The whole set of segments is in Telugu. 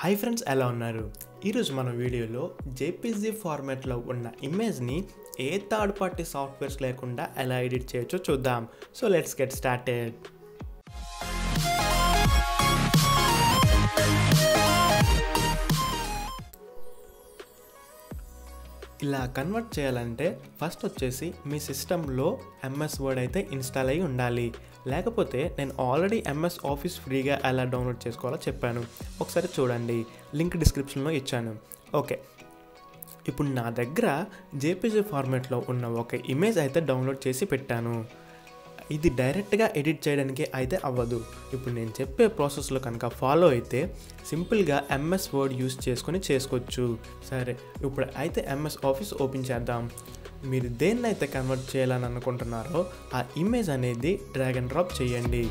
Hi friends, ela unnaru. Ee roju mana video lo JPG format lo unna image ni ఏ థర్డ్ పార్టీ సాఫ్ట్వేర్స్ లేకుండా ఎలా ఎడిట్ చేయొచ్చో చూద్దాం. So let's get started. ఇలా కన్వర్ట్ చేయాలంటే ఫస్ట్ వచ్చేసి మీ సిస్టంలో MS వర్డ్ అయితే ఇన్స్టాల్ అయ్యి ఉండాలి. లేకపోతే నేను ఆల్రెడీ MS ఆఫీస్ ఫ్రీగా ఎలా డౌన్లోడ్ చేసుకోవాలో చెప్పాను, ఒకసారి చూడండి, లింక్ డిస్క్రిప్షన్లో ఇచ్చాను. ఓకే, ఇప్పుడు నా దగ్గర JPG ఫార్మాట్లో ఉన్న ఒక ఇమేజ్ అయితే డౌన్లోడ్ చేసి పెట్టాను. ఇది డైరెక్ట్గా ఎడిట్ చేయడానికి అయితే అవ్వదు. ఇప్పుడు నేను చెప్పే ప్రాసెస్లో కనుక ఫాలో అయితే సింపుల్గా MS వర్డ్ యూస్ చేసుకొని చేసుకోవచ్చు. సరే, ఇప్పుడు అయితే MS ఆఫీస్ ఓపెన్ చేద్దాం. మీరు దేన్నైతే కన్వర్ట్ చేయాలని అనుకుంటున్నారో ఆ ఇమేజ్ అనేది డ్రాగ్ అండ్ డ్రాప్ చేయండి.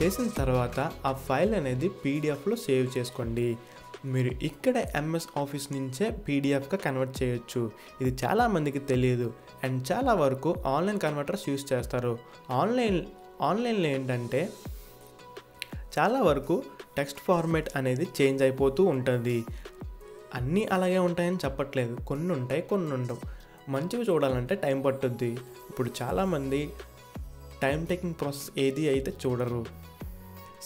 చేసిన తర్వాత ఆ ఫైల్ అనేది PDFలో సేవ్ చేసుకోండి. మీరు ఇక్కడ MS ఆఫీస్ నుంచే PDFగా కన్వర్ట్ చేయొచ్చు. ఇది చాలామందికి తెలియదు అండ్ చాలా వరకు ఆన్లైన్ కన్వర్టర్స్ యూస్ చేస్తారు. ఆన్లైన్లో ఏంటంటే చాలా వరకు టెక్స్ట్ ఫార్మేట్ అనేది చేంజ్ అయిపోతూ ఉంటుంది. అన్నీ అలాగే ఉంటాయని చెప్పట్లేదు, కొన్ని ఉంటాయి కొన్ని ఉండవు. మంచివి చూడాలంటే టైం పట్టుద్ది. ఇప్పుడు చాలామంది టైం టేకింగ్ ప్రాసెస్ ఏది అయితే చూడరు.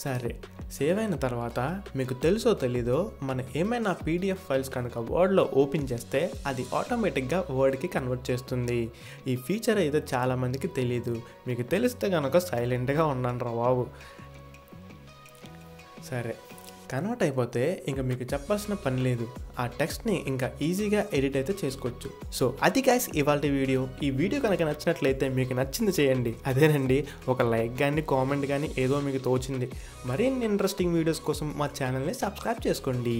సరే, సేవ్ అయిన తర్వాత మీకు తెలుసో తెలీదో మనం ఏమైనా PDF ఫైల్స్ కనుక వర్డ్లో ఓపెన్ చేస్తే అది ఆటోమేటిక్గా వర్డ్కి కన్వర్ట్ చేస్తుంది. ఈ ఫీచర్ అయితే చాలామందికి తెలీదు. మీకు తెలిస్తే కనుక సైలెంట్గా ఉన్నాను రా బాబు. సరే, కన్వర్ట్ అయిపోతే ఇంకా మీకు చెప్పాల్సిన పని లేదు. ఆ టెక్స్ట్ని ఇంకా ఈజీగా ఎడిట్ అయితే చేసుకోవచ్చు. సో అది గైస్ ఇవాళ వీడియో. ఈ వీడియో కనుక నచ్చినట్లయితే మీకు నచ్చింది చేయండి, అదేనండి ఒక లైక్ కానీ కామెంట్ కానీ ఏదో మీకు తోచింది. మరిన్ని ఇంట్రెస్టింగ్ వీడియోస్ కోసం మా ఛానల్ని సబ్స్క్రైబ్ చేసుకోండి.